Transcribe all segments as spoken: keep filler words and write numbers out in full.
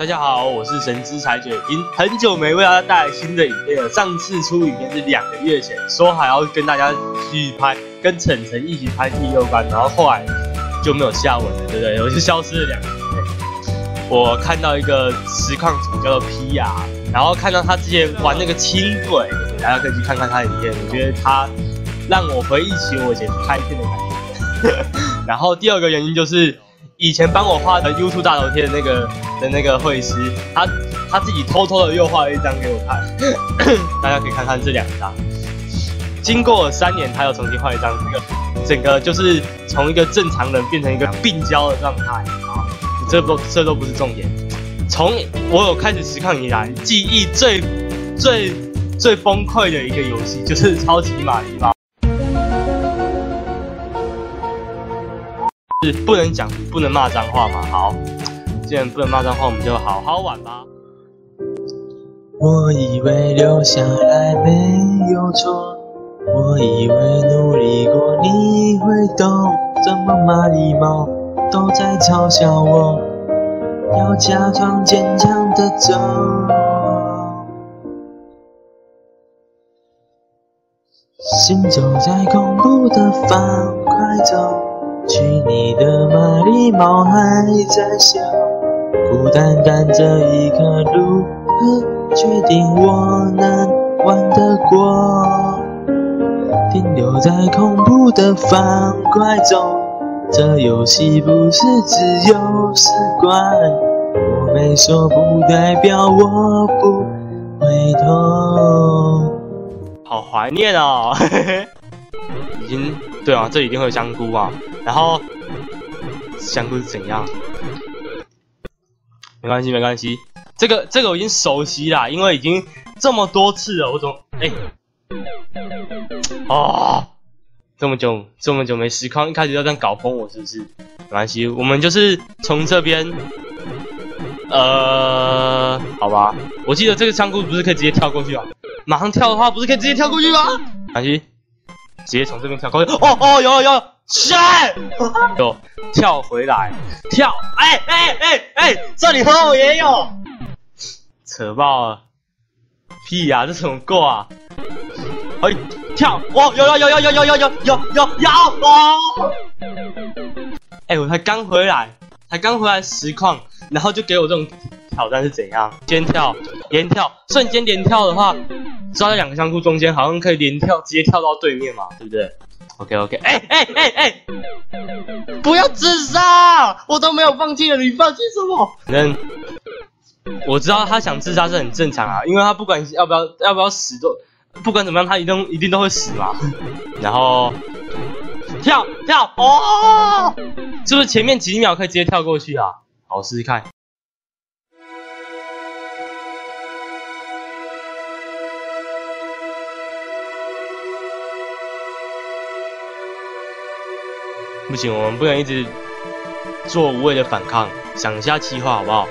大家好，我是神之裁决，已经很久没为大家带来新的影片了。上次出影片是两个月前，说好要跟大家去拍，跟晨晨一起拍 T 六班，然后后来就没有下文了，对不对？我就消失了两个月。我看到一个实况主叫做 P R， 然后看到他之前玩那个轻轨，大家可以去看看他的影片，我觉得他让我回忆起我以前拍片的感觉。然后第二个原因就是。 以前帮我画的 YouTube 大头贴的那个的那个绘师，他他自己偷偷的又画了一张给我看，大家可以看看这两张。经过了三年，他又重新画一张，这个整个就是从一个正常人变成一个病娇的状态啊！这不这都不是重点。从我有开始实况以来，记忆最最最崩溃的一个游戏就是超级玛丽猫。 是不能讲，不能骂脏话嘛？好，既然不能骂脏话，我们就好好玩吧。我以为留下来没有错，我以为努力过你会懂，怎么玛丽猫都在嘲笑我，要假装坚强的走。行走在恐怖的方块中。 去你的玛丽猫还在笑，孤单单这一刻如何确定我能玩得过？停留在恐怖的方块中，这游戏不是只有士官。我没说不代表我不回头。好怀念哦，已经对啊，这一定会有香菇啊。 然后，香菇是怎样？没关系，没关系。这个这个我已经熟悉啦，因为已经这么多次了。我怎么哎？哦，这么久这么久没实况，一开始就这样搞疯我是不是？没关系，我们就是从这边，呃，好吧。我记得这个香菇不是可以直接跳过去吗？马上跳的话，不是可以直接跳过去吗？没关系。 直接从这边跳过去，哦哦有有，是，有跳回来，跳，哎哎哎哎，这里和我也有，扯爆了，屁呀、啊，这怎么过啊？哎，跳，哦有有有有有有有有有有有，哦，哎我才刚回来，才刚回来实况，然后就给我这种挑战是怎样？先跳，连跳，瞬间连跳的话。 抓在两个香菇中间，好像可以连跳，直接跳到对面嘛，对不对 ？OK OK， 哎哎哎哎，不要自杀！我都没有放弃了，你放弃什么？反正我知道他想自杀是很正常啊，因为他不管要不要要不要死都，不管怎么样，他一定一定都会死嘛。然后跳跳哦，是不是前面几秒可以直接跳过去啊？好，我试试看。 不行，我们不能一直做无谓的反抗，想一下计划好不好？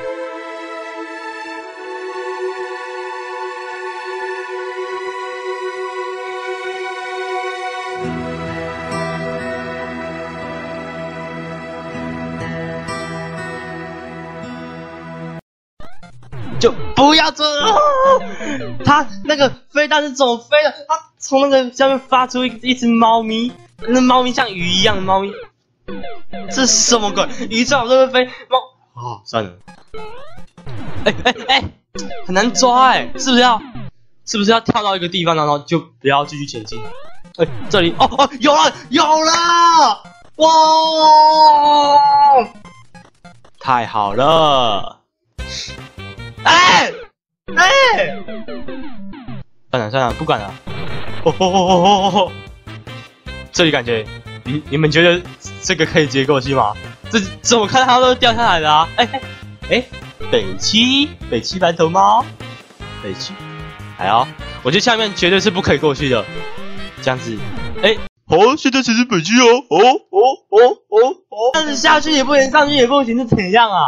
就不要走！他那个飞弹是怎么飞的？他从那个下面发出一一只猫咪，那猫咪像鱼一样，猫咪。 这是什么鬼？鱼最好都会飞猫啊、哦！算了，哎哎哎，很难抓哎、欸，是不是要？是不是要跳到一个地方，然后就不要继续前进？哎，这里哦哦，有了有了！哇，太好了！哎哎，算了算了，不管了。哦哦哦哦哦哦，这里感觉。 你你们觉得这个可以接过去吗？这这我看它都掉下来了啊！哎哎哎，北七北七白头猫，北七，哎呀，我觉得下面绝对是不可以过去的。这样子，哎，好，现在才是北七哦，哦哦哦哦哦，这样子下去也不行，上去也不行，是怎样啊？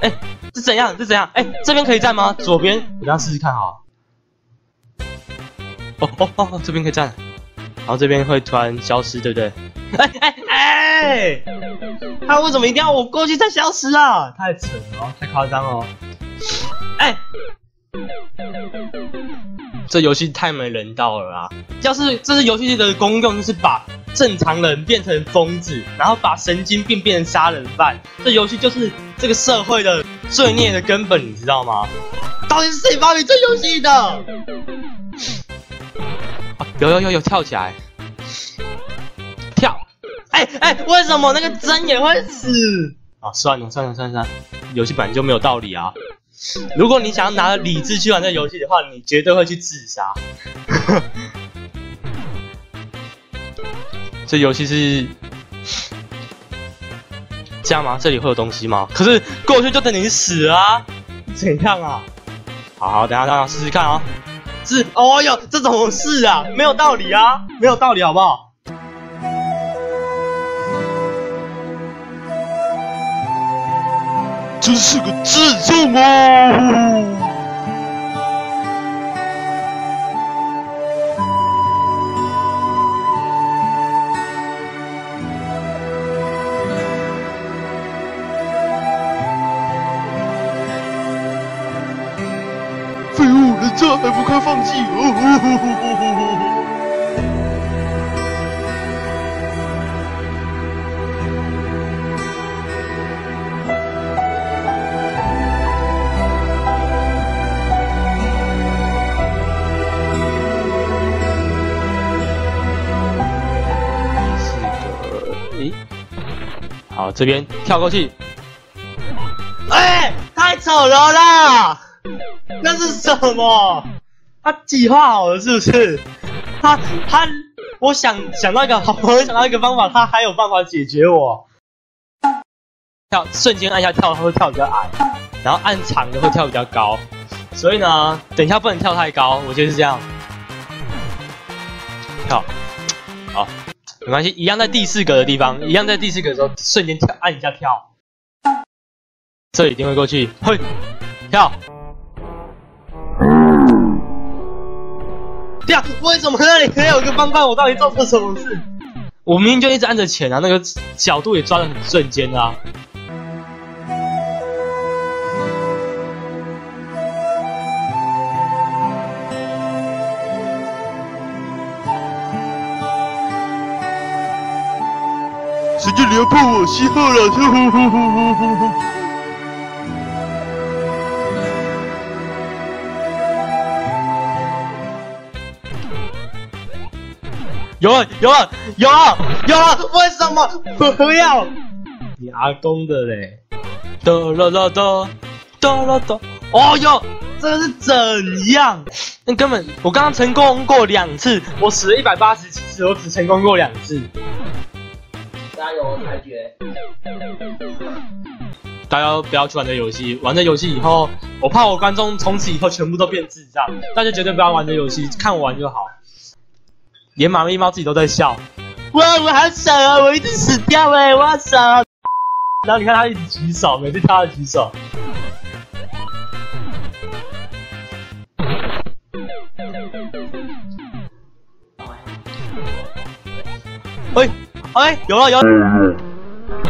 哎，是怎样？是怎样？哎，这边可以站吗？左边，我等下试试看哈。哦哦哦，这边可以站。 然后这边会突然消失，对不对？哎哎哎！哎，他为什么一定要我过去才消失啊？太扯了，太夸张哦！哎，这游戏太没人道了啊！要是这是游戏的功用，就是把正常人变成疯子，然后把神经病变成杀人犯。这游戏就是这个社会的罪孽的根本，你知道吗？到底是谁发明这游戏的？啊、有有有有，跳起来！ 跳，哎哎，为什么那个针也会死啊？算了算了算了算了，游戏本来就没有道理啊！如果你想要拿理智去玩这游戏的话，你绝对会去自杀。这游戏是这样吗？这里会有东西吗？可是过去就等你死啊！怎样啊？好好，等一下让我试试看啊！是，哦哟，这怎么事啊？没有道理啊，没有道理好不好？ 真是个智障哦！废物，人家还不快放弃！哦哦哦哦哦 好，这边跳过去。哎、欸，太丑了啦！那是什么？他计划好了是不是？他他，我想想到一个，我想到一个方法，他还有办法解决我。跳，瞬间按下跳，他会跳比较矮，然后按长的会跳比较高。所以呢，等一下不能跳太高，我觉得是这样。跳，好。 没关系，一样在第四格的地方，一样在第四格的时候，瞬间跳按一下跳，这里一定会过去，嘿，跳，跳，为什么那里还有一个方块？我到底做错什么事？我明明就一直按着前啊，那个角度也抓得很瞬间啊。 谁叫你要碰我西后了？有了有了有了有了！为什么不要？你阿公的嘞！哆啦啦哆，哆啦哆。哦哟，这是怎样？那根本我刚刚成功过两次，我死了一百八十七次，我只成功过两次。 加油，裁决！大家不要去玩这游戏，玩这游戏以后，我怕我观众从此以后全部都变智障。大家绝对不要玩这游戏，看我玩就好。连马咪猫自己都在笑。哇，我好爽啊！我一直死掉哎、欸，我好爽、啊。然后你看他一直举手，每次他的举手。喂、欸。 哎、欸，有了有了，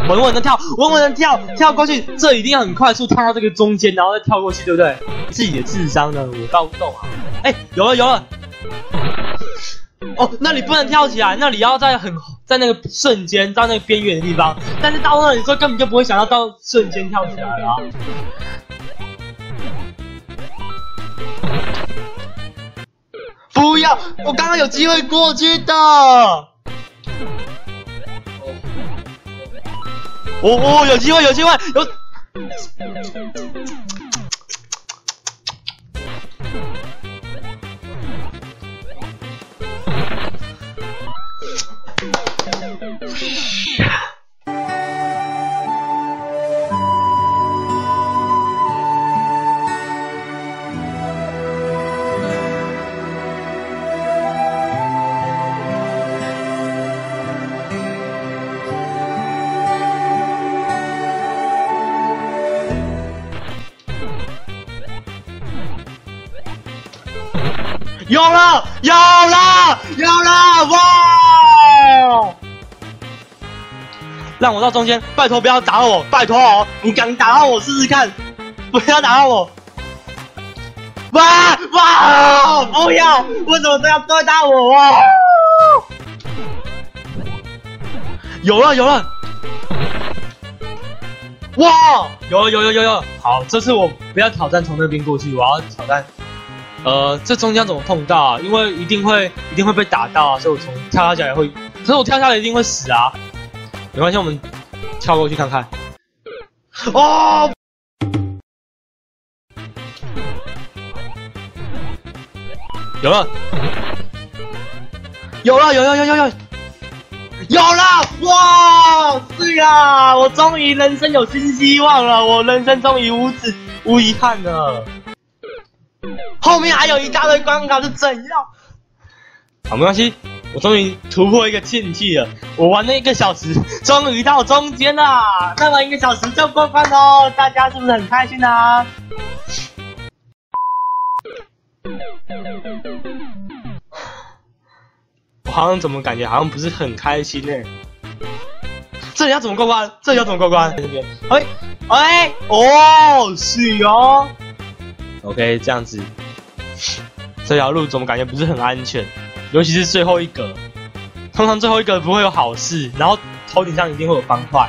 稳稳的跳，稳稳的跳，跳过去，这一定要很快速跳到这个中间，然后再跳过去，对不对？自己的智商呢，我搞不懂啊。哎、欸，有了有了，哦，那你不能跳起来，那你要在很在那个瞬间到那个边缘的地方，但是到那里之后根本就不会想要到瞬间跳起来了、啊。不要，我刚刚有机会过去的。 哦哦，有机会，有机会，有！有了，有了，有了！哇！让我到中间，拜托不要打我，拜托哦！你敢打到我试试看，不要打到我！哇哇！不要！为什么都要都要打我啊？有了有了！哇！有了有了有了！好，这次我不要挑战从那边过去，我要挑战。 呃，这中间怎么碰到啊？因为一定会一定会被打到啊，所以我从跳下来也会，可是我跳下来一定会死啊。没关系，我们跳过去看看。哦，有了，有了，有有有有有，有了！哇，是啊，我终于人生有新希望了，我人生终于无止无遗憾了。 后面还有一大堆关卡是怎样？好，没关系，我终于突破一个禁忌了。我玩了一个小时，终于到中间啦！再玩一个小时就过关喽，大家是不是很开心啊？我好像怎么感觉好像不是很开心呢、欸？这里要怎么过关？这里要怎么过关？这边，哎哎，哦，是哦。 OK， 这样子，这条路怎么感觉不是很安全？尤其是最后一格，通常最后一格不会有好事，然后头顶上一定会有方块。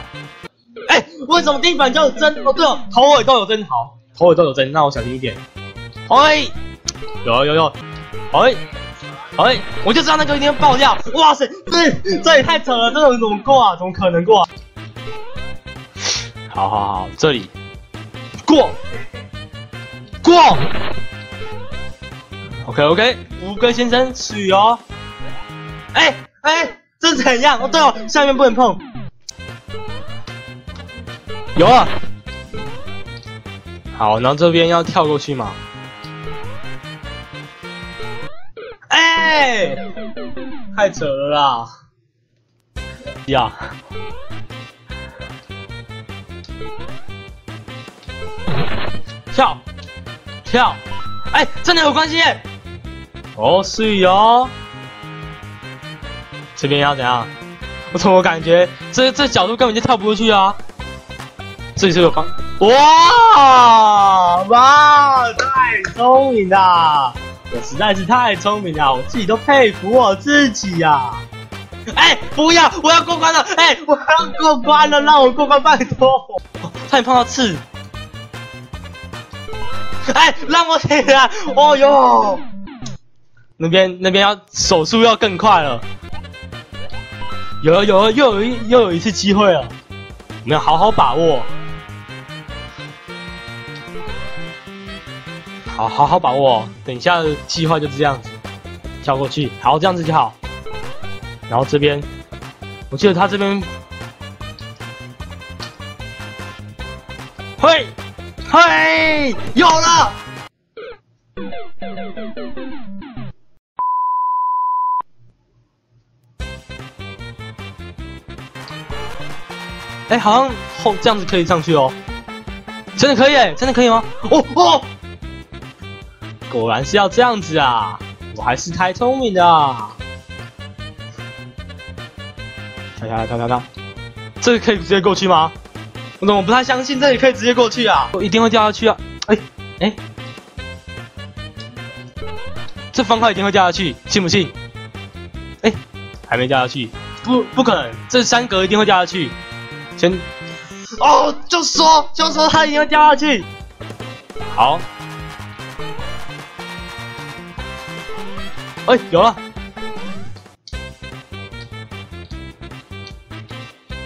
哎、欸，为什么地板就有针？哦，对哦，头尾都有针，好，头尾都有针，那我小心一点。哎，有有有，哎哎，我就知道那个一定会爆掉。哇塞，这这也太扯了，这种怎么过啊？怎么可能过啊？好好好，这里过。 过 ，OK OK， 吴哥先生取哦。哎、欸、哎、欸，这怎样？哦对哦，下面不能碰。有了。好，然后这边要跳过去嘛。哎、欸，太扯了啦！呀。 跳，跳，哎、欸，真的有关系耶！哦，是哦。这边要怎样？我怎么感觉这这角度根本就跳不过去啊？这里是有方，哇哇，太聪明啦！我实在是太聪明啦，我自己都佩服我自己呀、啊！哎、欸，不要，我要过关了！哎、欸，我要过关了，让我过关，拜托！差点碰到刺。 哎，让我起来！哦哟，那边那边要手速要更快了。有了有了，又有一又有一次机会了，我们要好好把握，好好好把握。等一下的计划就是这样子，跳过去，好，这样子就好。然后这边，我记得他这边，嘿。 嘿， hey, 有了！哎、欸，好像后这样子可以上去哦，真的可以哎、欸，真的可以吗？哦哦，果然是要这样子啊，我还是太聪明的啊！跳跳跳跳跳，这个可以直接过去吗？ 我怎么不太相信这里可以直接过去啊？我一定会掉下去啊！哎哎，这方块一定会掉下去，信不信？哎，还没掉下去，不不可能，这三格一定会掉下去。先，哦，就说就说它一定会掉下去。好，哎，有了，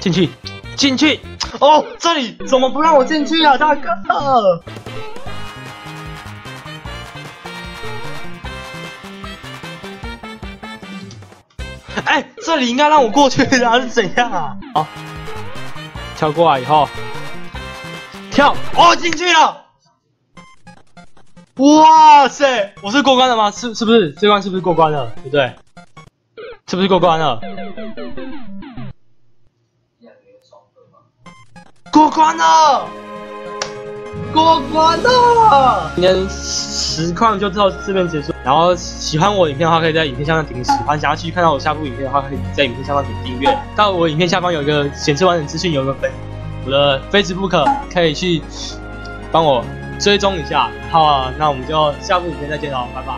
进去，进去。 哦，这里怎么不让我进去啊，大哥！哎，这里应该让我过去的、啊，是怎样啊？好，跳过来以后，跳，哦，进去了！哇塞，我是过关了吗？是是不是这关是不是过关了？对不对？是不是过关了？ 过关了，过过关了。今天实况就到这边结束。然后喜欢我影片的话，可以在影片下方点喜欢；想要继续看到我下部影片的话，可以在影片下方点订阅。到我影片下方有一个显示完整资讯，有一个分我的 Facebook， 可以去帮我追踪一下。好啊，那我们就下部影片再见喽，拜拜。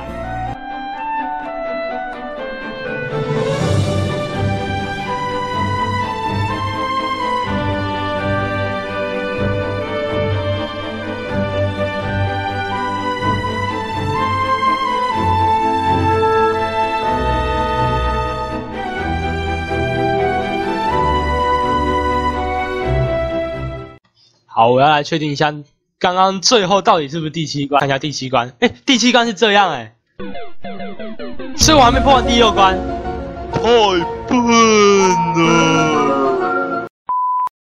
好，我要来确定一下，刚刚最后到底是不是第七关？看一下第七关，哎、欸，第七关是这样哎、欸，所以我还没破完第六关，太笨了。